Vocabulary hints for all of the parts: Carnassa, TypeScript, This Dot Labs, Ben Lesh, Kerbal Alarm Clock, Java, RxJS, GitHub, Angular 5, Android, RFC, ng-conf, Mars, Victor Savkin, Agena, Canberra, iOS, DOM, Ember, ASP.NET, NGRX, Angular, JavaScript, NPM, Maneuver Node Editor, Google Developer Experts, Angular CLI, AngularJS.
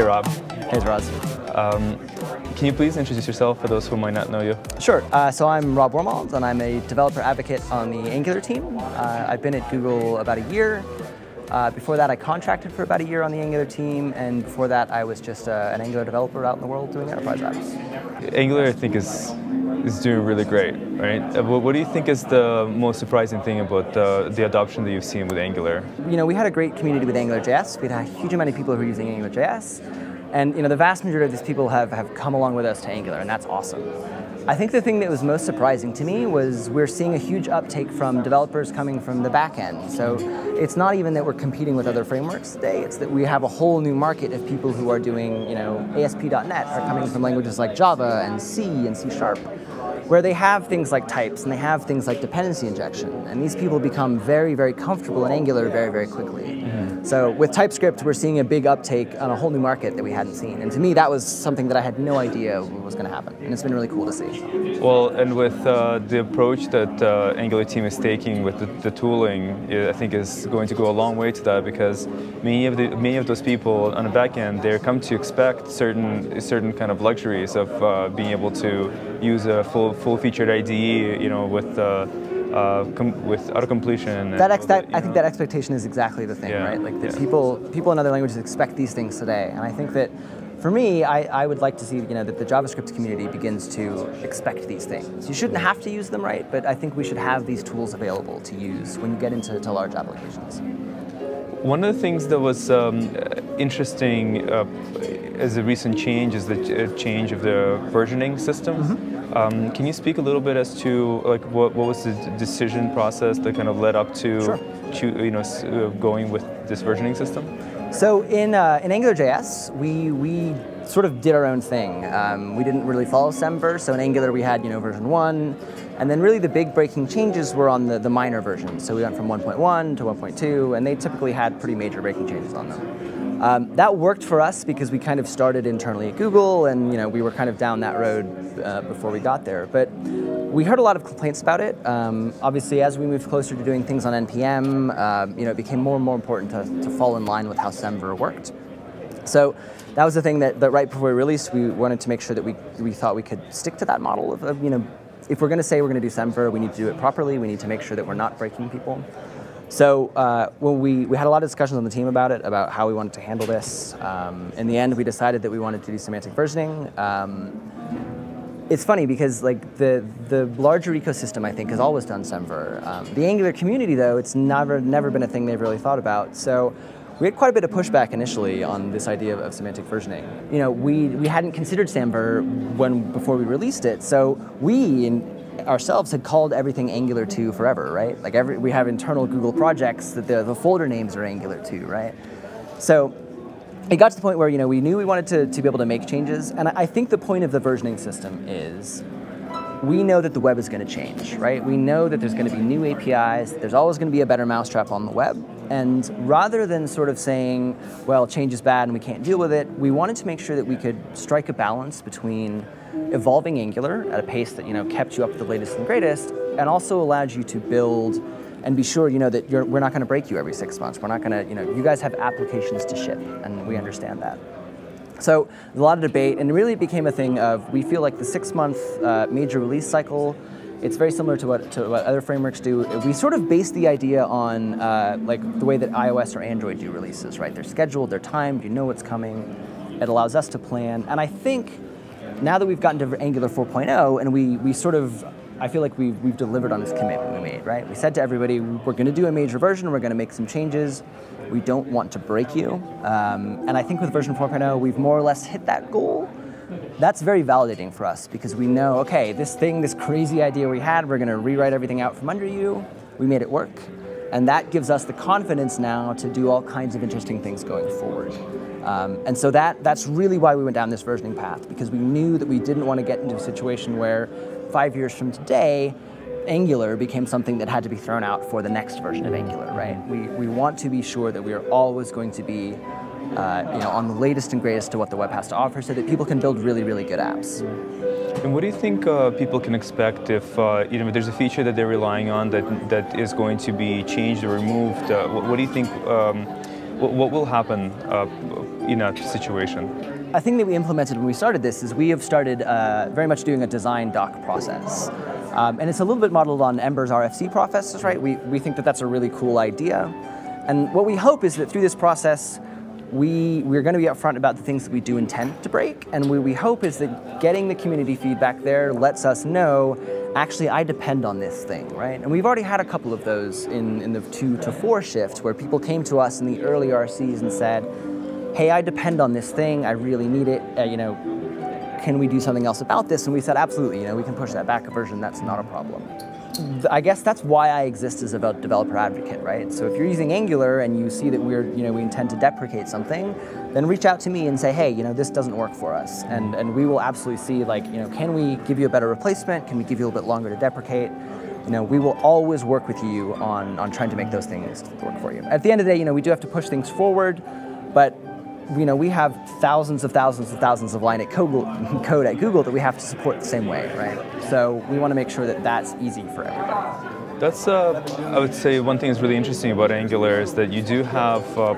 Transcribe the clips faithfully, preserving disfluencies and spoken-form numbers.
Hey, Rob. Hey, Roz. Um, can you please introduce yourself for those who might not know you? Sure. Uh, so I'm Rob Wormald, and I'm a developer advocate on the Angular team. Uh, I've been at Google about a year. Uh, before that, I contracted for about a year on the Angular team, and before that, I was just uh, an Angular developer out in the world doing enterprise apps. Angular, I think, is is doing really great, right? What do you think is the most surprising thing about uh, the adoption that you've seen with Angular? You know, we had a great community with AngularJS. We had a huge amount of people who are using AngularJS. And you know, the vast majority of these people have, have come along with us to Angular, and that's awesome. I think the thing that was most surprising to me was we're seeing a huge uptake from developers coming from the back end. So it's not even that we're competing with other frameworks today, it's that we have a whole new market of people who are doing, you know, A S P dot net are coming from languages like Java and C and C Sharp, where they have things like types and they have things like dependency injection. And these people become very, very comfortable in Angular very, very quickly. Mm-hmm. So with TypeScript, we're seeing a big uptake on a whole new market that we hadn't seen. And to me, that was something that I had no idea was going to happen. And it's been really cool to see. Well, and with uh, the approach that uh, Angular team is taking with the, the tooling, I think is going to go a long way to that, because many of, the, many of those people on the back end, they're come to expect certain, certain kind of luxuries of uh, being able to use a full full-featured I D E, you know, with uh, uh, com with auto-completion. That, ex that, that I think that expectation is exactly the thing, yeah. right? Like that yeah. people people in other languages expect these things today, and I think that for me, I, I would like to see, you know, that the JavaScript community begins to expect these things. You shouldn't have to use them, right? But I think we should have these tools available to use when you get into to large applications. One of the things that was um, interesting uh, as a recent change is the change of the versioning system. Mm-hmm. um, can you speak a little bit as to like what, what was the decision process that kind of led up to, sure. to you know, uh, going with this versioning system? So in, uh, in AngularJS, we, we sort of did our own thing. Um, we didn't really follow SemVer, so in Angular we had, you know, version one, and then really the big breaking changes were on the, the minor versions. So we went from one point one to one point two, and they typically had pretty major breaking changes on them. Um, that worked for us because we kind of started internally at Google, and you know, we were kind of down that road uh, before we got there. But we heard a lot of complaints about it. Um, obviously, as we moved closer to doing things on N P M, uh, you know, it became more and more important to, to fall in line with how SemVer worked. So that was the thing that, that right before we released, we wanted to make sure that we, we thought we could stick to that model of, of, you know, if we're going to say we're going to do SemVer, we need to do it properly. We need to make sure that we're not breaking people. So uh, when we, we had a lot of discussions on the team about it, about how we wanted to handle this. Um, in the end, we decided that we wanted to do semantic versioning. Um, It's funny because like the the larger ecosystem, I think, has always done SemVer. Um, the Angular community, though, it's never never been a thing they've really thought about. So we had quite a bit of pushback initially on this idea of, of semantic versioning. You know, we we hadn't considered SemVer when before we released it. So we in, ourselves had called everything Angular two forever, right? Like every we have internal Google projects that the the folder names are Angular two, right? So it got to the point where, you know, we knew we wanted to, to be able to make changes, and I think the point of the versioning system is we know that the web is going to change, right? We know that there's going to be new A P Is, there's always going to be a better mousetrap on the web, and rather than sort of saying, well, change is bad and we can't deal with it, we wanted to make sure that we could strike a balance between evolving Angular at a pace that, you know, kept you up to the latest and greatest, and also allowed you to build and be sure, you know, that you're, we're not going to break you every six months. We're not going to, you know, you guys have applications to ship, and we understand that. So a lot of debate, and really it became a thing of, we feel like the six-month uh, major release cycle, it's very similar to what, to what other frameworks do. We sort of base the idea on uh, like the way that iOS or Android do releases, right? They're scheduled, they're timed, you know what's coming. It allows us to plan, and I think now that we've gotten to Angular four point oh, and we, we sort of, I feel like we've, we've delivered on this commitment we made, right? We said to everybody, we're going to do a major version, we're going to make some changes, we don't want to break you. Um, and I think with version four point oh, we've more or less hit that goal. That's very validating for us because we know, okay, this thing, this crazy idea we had, we're going to rewrite everything out from under you, we made it work. And that gives us the confidence now to do all kinds of interesting things going forward. Um, and so that, that's really why we went down this versioning path, because we knew that we didn't want to get into a situation where five years from today, Angular became something that had to be thrown out for the next version of Angular, right? We, we want to be sure that we are always going to be uh, you know, on the latest and greatest to what the web has to offer so that people can build really, really good apps. And what do you think uh, people can expect if uh, you know, there's a feature that they're relying on that, that is going to be changed or removed? Uh, what, what do you think um, what will happen uh, in a situation? A thing that we implemented when we started this is we have started uh, very much doing a design doc process. Um, and it's a little bit modeled on Ember's R F C processes, right? We, we think that that's a really cool idea. And what we hope is that through this process, we, we're going to be upfront about the things that we do intend to break. And what we hope is that getting the community feedback there lets us know, actually, I depend on this thing, right? And we've already had a couple of those in, in the two to four shifts where people came to us in the early R Cs and said, hey, I depend on this thing, I really need it, uh, you know, can we do something else about this? And we said, absolutely, you know, we can push that back a version, that's not a problem. I guess that's why I exist as a developer advocate, right? So if you're using Angular and you see that we're, you know, we intend to deprecate something, then reach out to me and say, hey, you know, this doesn't work for us. And, and we will absolutely see, like, you know, can we give you a better replacement? Can we give you a little bit longer to deprecate? You know, we will always work with you on, on trying to make those things work for you. At the end of the day, you know, we do have to push things forward, but you know, we have thousands of thousands of thousands of line at Google, code at Google that we have to support the same way, right? So we want to make sure that that's easy for everybody. That's, uh, I would say, one thing that's really interesting about Angular is that you do have, uh,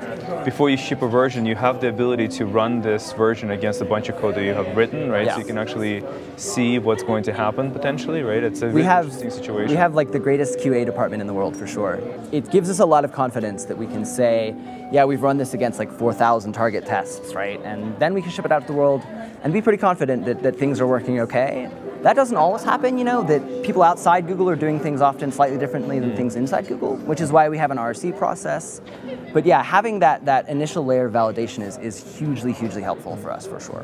before you ship a version, you have the ability to run this version against a bunch of code that you have written, right? Yeah. So you can actually see what's going to happen potentially, right? It's a really we have, interesting situation. We have like the greatest Q A department in the world for sure. It gives us a lot of confidence that we can say, yeah, we've run this against like four thousand target tests, right? And then we can ship it out to the world and be pretty confident that, that things are working okay. That doesn't always happen, you know, that people outside Google are doing things often slightly differently than things inside Google, which is why we have an R C process. But yeah, having that, that initial layer of validation is, is hugely, hugely helpful for us, for sure.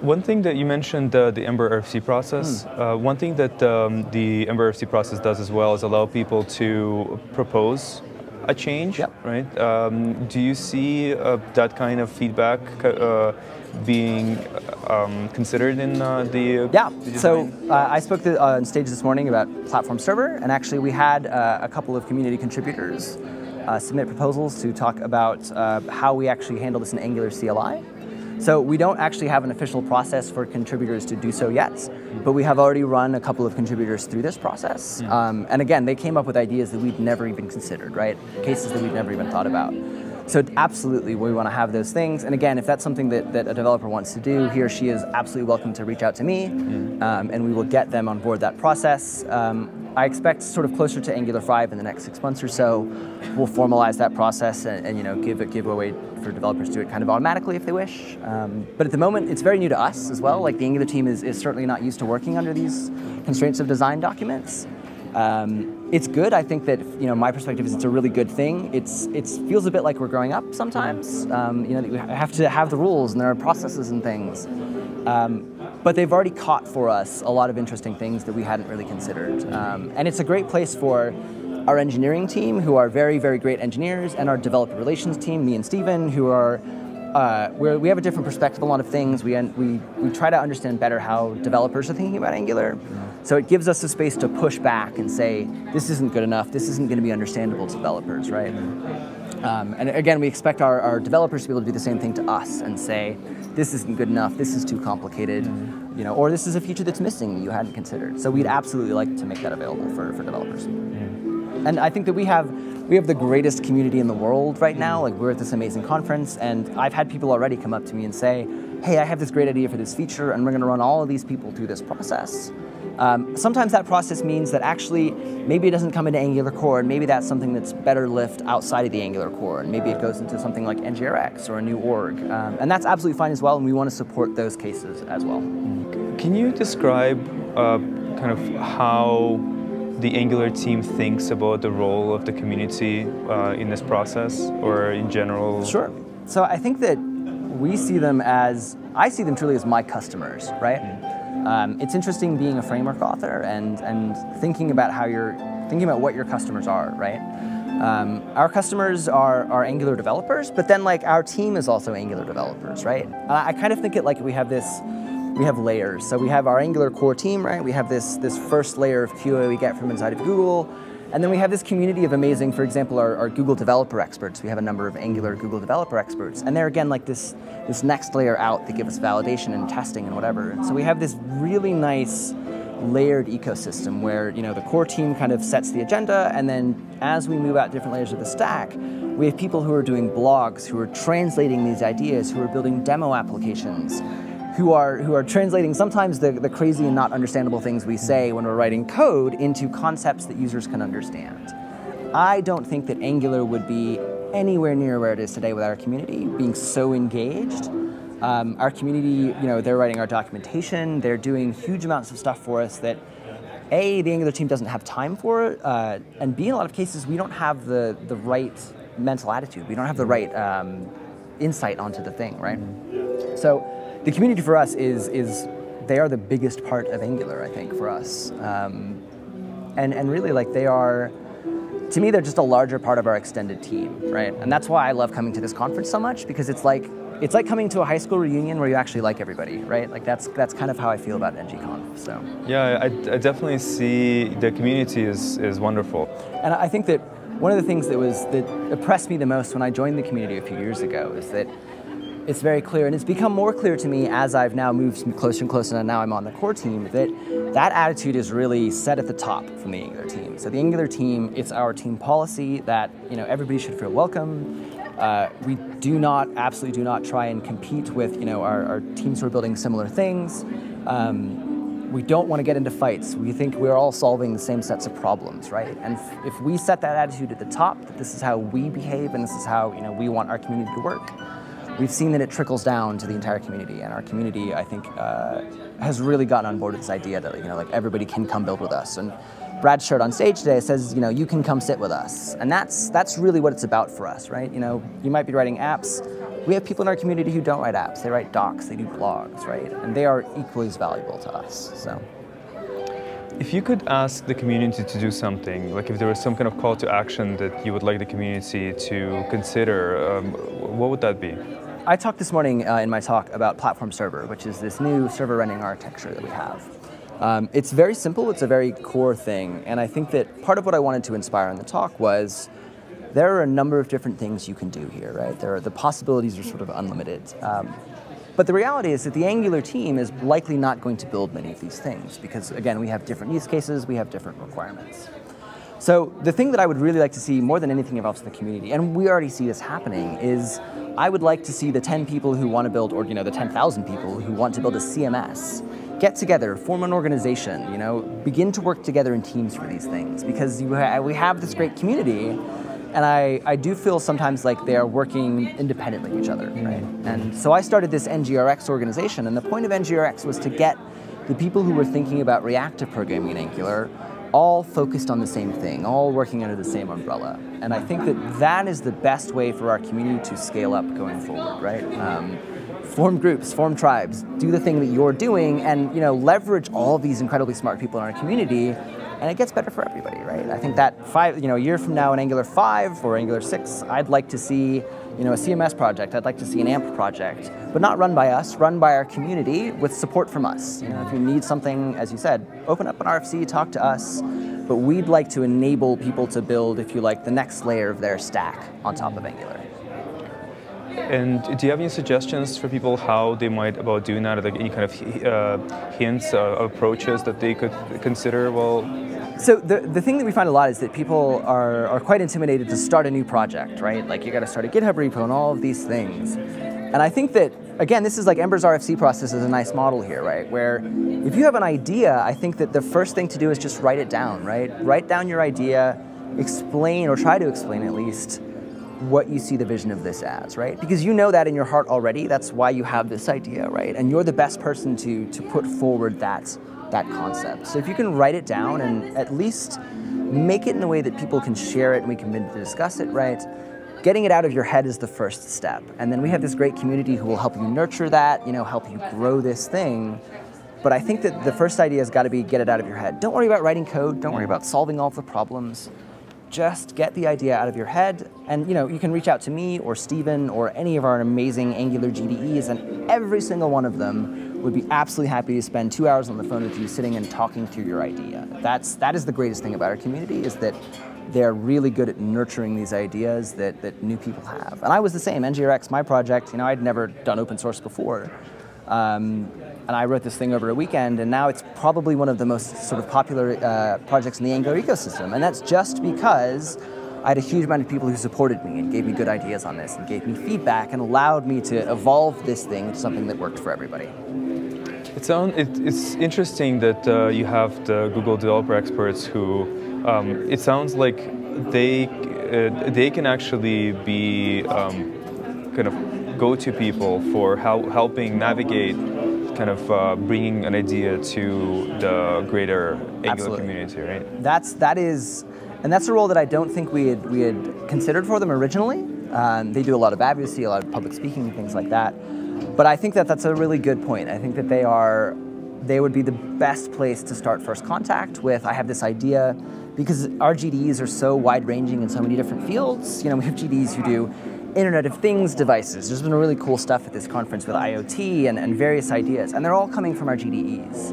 One thing that you mentioned, uh, the Ember R F C process, mm. uh, one thing that um, the Ember R F C process does as well is allow people to propose a change, yep. right? Um, do you see uh, that kind of feedback uh, being um, considered in uh, the yeah? The so uh, I spoke to, uh, on stage this morning about platform server, and actually we had uh, a couple of community contributors uh, submit proposals to talk about uh, how we actually handle this in Angular C L I. So we don't actually have an official process for contributors to do so yet, but we have already run a couple of contributors through this process. Yeah. Um, and again, they came up with ideas that we'd never even considered, right? Cases that we'd never even thought about. So absolutely, we want to have those things. And again, if that's something that, that a developer wants to do, he or she is absolutely welcome to reach out to me, mm-hmm. um, and we will get them on board that process. Um, I expect sort of closer to Angular five in the next six months or so, we'll formalize that process and, and you know, give a giveaway for developers to do it kind of automatically if they wish. Um, but at the moment, it's very new to us as well. Like the Angular team is, is certainly not used to working under these constraints of design documents. Um, it's good. I think that, you know, my perspective is it's a really good thing. It's it feels a bit like we're growing up sometimes. Um, you know, that we have to have the rules and there are processes and things. Um, but they've already caught for us a lot of interesting things that we hadn't really considered. Um, and it's a great place for our engineering team, who are very, very great engineers, and our developer relations team, me and Steven, who are Uh, where we have a different perspective on a lot of things. We, we, we try to understand better how developers are thinking about Angular. So it gives us a space to push back and say, this isn't good enough, this isn't going to be understandable to developers, right? Um, and again, we expect our, our developers to be able to do the same thing to us and say, this isn't good enough, this is too complicated, you know, or this is a feature that's missing that you hadn't considered. So we'd absolutely like to make that available for, for developers. And I think that we have we have the greatest community in the world right now. Like we're at this amazing conference, and I've had people already come up to me and say, hey, I have this great idea for this feature, and we're gonna run all of these people through this process. Um, sometimes that process means that actually, maybe it doesn't come into Angular core, and maybe that's something that's better left outside of the Angular core, and maybe it goes into something like N G R X or a new org. Um, and that's absolutely fine as well, and we wanna support those cases as well. Can you describe uh, kind of how the Angular team thinks about the role of the community uh, in this process, or in general? Sure. So I think that we see them as, I see them truly as my customers, right? Mm-hmm. um, it's interesting being a framework author and, and thinking about how you're, thinking about what your customers are, right? Um, our customers are, are Angular developers, but then like our team is also Angular developers, right? I, I kind of think it like we have this We have layers. So we have our Angular core team, right? We have this, this first layer of Q A we get from inside of Google. And then we have this community of amazing, for example, our, our Google Developer Experts. We have a number of Angular Google Developer Experts. And they're, again, like this, this next layer out that give us validation and testing and whatever. And so we have this really nice layered ecosystem where, you know, the core team kind of sets the agenda. And then as we move out different layers of the stack, We have people who are doing blogs, who are translating these ideas, who are building demo applications, who are, who are translating sometimes the, the crazy and not understandable things we say when we're writing code into concepts that users can understand. I don't think that Angular would be anywhere near where it is today without our community being so engaged. Um, our community, you know, they're writing our documentation, they're doing huge amounts of stuff for us that A, the Angular team doesn't have time for, uh, and B, in a lot of cases, we don't have the, the right mental attitude. We don't have the right um, insight onto the thing, right? So, the community for us is, is they are the biggest part of Angular, I think, for us. Um, and, and really, like, they are, to me, they're just a larger part of our extended team, right? And that's why I love coming to this conference so much, because it's like, it's like coming to a high school reunion where you actually like everybody, right? Like, that's, that's kind of how I feel about ng-conf, so. Yeah, I, I definitely see the community is, is wonderful. And I think that one of the things that, was, that impressed me the most when I joined the community a few years ago is that it's very clear, and it's become more clear to me as I've now moved closer and closer, and now I'm on the core team, that that attitude is really set at the top from the Angular team. So the Angular team, it's our team policy that, you know, everybody should feel welcome. Uh, we do not, absolutely do not try and compete with, you know, our, our teams who are building similar things. Um, we don't want to get into fights. We think we're all solving the same sets of problems, right? And if we set that attitude at the top, that this is how we behave and this is how, you know, we want our community to work, we've seen that it trickles down to the entire community, and our community, I think, uh, has really gotten on board with this idea that, you know, like, everybody can come build with us. And Brad's shirt on stage today says, you know, you can come sit with us, and that's that's really what it's about for us, right? You know, you might be writing apps. We have people in our community who don't write apps; they write docs, they do blogs, right? And they are equally as valuable to us. So, if you could ask the community to do something, like if there was some kind of call to action that you would like the community to consider, um, what would that be? I talked this morning uh, in my talk about Platform Server, which is this new server rendering architecture that we have. Um, it's very simple, it's a very core thing, and I think that part of what I wanted to inspire in the talk was there are a number of different things you can do here, right? There are, the possibilities are sort of unlimited. Um, but the reality is that the Angular team is likely not going to build many of these things because, again, we have different use cases, we have different requirements. So the thing that I would really like to see more than anything else in the community, and we already see this happening, is I would like to see the ten people who want to build, or you know, the ten thousand people who want to build a C M S, get together, form an organization, you know, begin to work together in teams for these things, because you ha we have this great community, and I, I do feel sometimes like they are working independently of each other, right? And so I started this N G R X organization, and the point of N G R X was to get the people who were thinking about reactive programming in Angular all focused on the same thing, all working under the same umbrella. And I think that that is the best way for our community to scale up going forward, right? Um, form groups, form tribes, do the thing that you're doing, and you know, leverage all these incredibly smart people in our community, and it gets better for everybody, right? I think that five, you know, a year from now in Angular five or Angular six, I'd like to see, you know, a C M S project, I'd like to see an AMP project, but not run by us, run by our community with support from us. You know, if you need something, as you said, open up an R F C, talk to us, but we'd like to enable people to build, if you like, the next layer of their stack on top of Angular. And do you have any suggestions for people how they might about doing that, like any kind of uh, hints, uh, approaches that they could consider? Well, so the, the thing that we find a lot is that people are, are quite intimidated to start a new project, right? Like you got to start a GitHub repo and all of these things. And I think that, again, this is like Ember's R F C process is a nice model here, right? Where if you have an idea, I think that the first thing to do is just write it down, right? Write down your idea, explain, or try to explain at least, what you see the vision of this as, right? Because you know that in your heart already, that's why you have this idea, right? And you're the best person to, to put forward that, that concept. So if you can write it down and at least make it in a way that people can share it and we can discuss it, right? Getting it out of your head is the first step. And then we have this great community who will help you nurture that, you know, help you grow this thing. But I think that the first idea has got to be get it out of your head. Don't worry about writing code. Don't worry about solving all of the problems. Just get the idea out of your head, and you know, you can reach out to me or Steven or any of our amazing Angular G D Es, and every single one of them would be absolutely happy to spend two hours on the phone with you sitting and talking through your idea. That's, that is the greatest thing about our community, is that they're really good at nurturing these ideas that, that new people have. And I was the same. N G R X, my project, you know, I'd never done open source before. Um, and I wrote this thing over a weekend, and now it's probably one of the most sort of popular uh, projects in the Angular ecosystem. And that's just because I had a huge amount of people who supported me and gave me good ideas on this and gave me feedback and allowed me to evolve this thing to something that worked for everybody. It's, on, it, it's interesting that uh, you have the Google Developer Experts who, um, it sounds like they, uh, they can actually be um, kind of go-to people for how, helping navigate kind of uh, bringing an idea to the greater Angular Absolutely. community, right? That's, that is, and that's a role that I don't think we had, we had considered for them originally. Um, they do a lot of advocacy, a lot of public speaking, things like that. But I think that that's a really good point. I think that they are, they would be the best place to start first contact with, I have this idea, because our G D Es are so wide-ranging in so many different fields. You know, we have G D Es who do Internet of Things devices. There's been really cool stuff at this conference with IoT and, and various ideas, and they're all coming from our G D Es.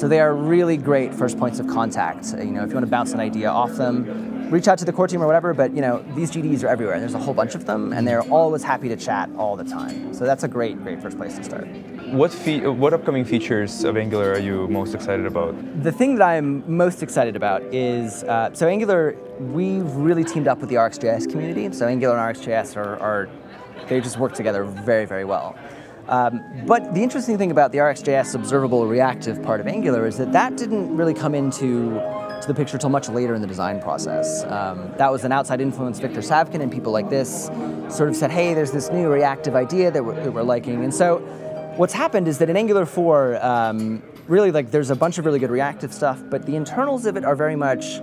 So they are really great first points of contact. You know, if you want to bounce an idea off them, reach out to the core team or whatever, but you know, these G D Es are everywhere, and there's a whole bunch of them, and they're always happy to chat all the time. So that's a great, great first place to start. What, fe what upcoming features of Angular are you most excited about? The thing that I'm most excited about is, uh, so Angular, we've really teamed up with the R X J S community. So Angular and R X J S are, are they just work together very, very well. Um, but the interesting thing about the R X J S observable reactive part of Angular is that that didn't really come into to the picture until much later in the design process. Um, that was an outside influence. Victor Savkin and people like this sort of said, hey, there's this new reactive idea that we're, that we're liking. And so, what's happened is that in Angular four, um, really, like, there's a bunch of really good reactive stuff, but the internals of it are very much,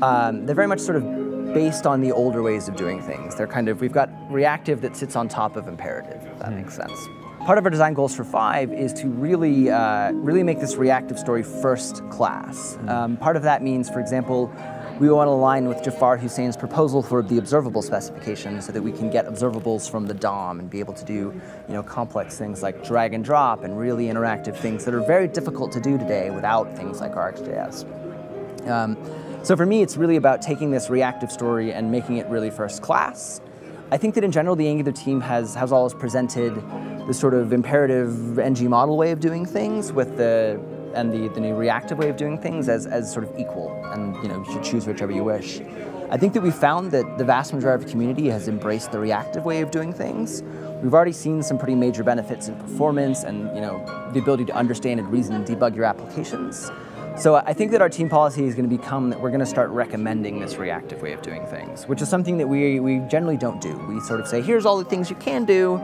um, they're very much sort of based on the older ways of doing things. They're kind of, we've got reactive that sits on top of imperative, if that makes sense. Part of our design goals for five is to really, uh, really make this reactive story first class. Um, part of that means, for example, we want to align with Jafar Hussein's proposal for the observable specification so that we can get observables from the D O M and be able to do, you know, complex things like drag and drop and really interactive things that are very difficult to do today without things like R X J S. Um, so for me, it's really about taking this reactive story and making it really first class. I think that in general, the Angular team has, has always presented this sort of imperative N G model way of doing things with the and the, the new reactive way of doing things as, as sort of equal, and you know, you should choose whichever you wish. I think that we found that the vast majority of the community has embraced the reactive way of doing things. We've already seen some pretty major benefits in performance and, you know, the ability to understand and reason and debug your applications. So I think that our team policy is going to become that we're going to start recommending this reactive way of doing things, which is something that we, we generally don't do. We sort of say, here's all the things you can do,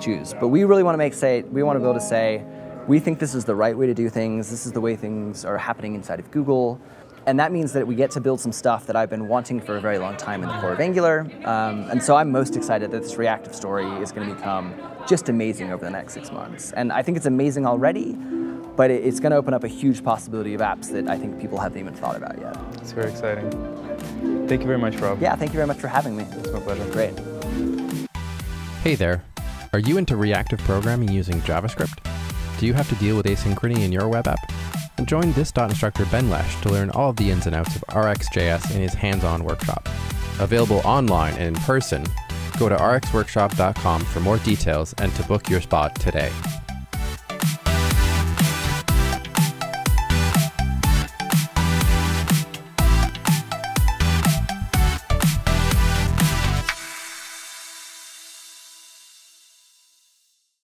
choose. But we really want to make say, we want to be able to say, we think this is the right way to do things. This is the way things are happening inside of Google. And that means that we get to build some stuff that I've been wanting for a very long time in the core of Angular. Um, and so I'm most excited that this reactive story is going to become just amazing over the next six months. And I think it's amazing already, but it's going to open up a huge possibility of apps that I think people haven't even thought about yet. It's very exciting. Thank you very much, Rob. Yeah, thank you very much for having me. It's my pleasure. Great. Hey there. Are you into reactive programming using JavaScript? Do you have to deal with asynchrony in your web app? And join this dot instructor Ben Lesh to learn all of the ins and outs of R X J S in his hands-on workshop. Available online and in person, go to R X workshop dot com for more details and to book your spot today.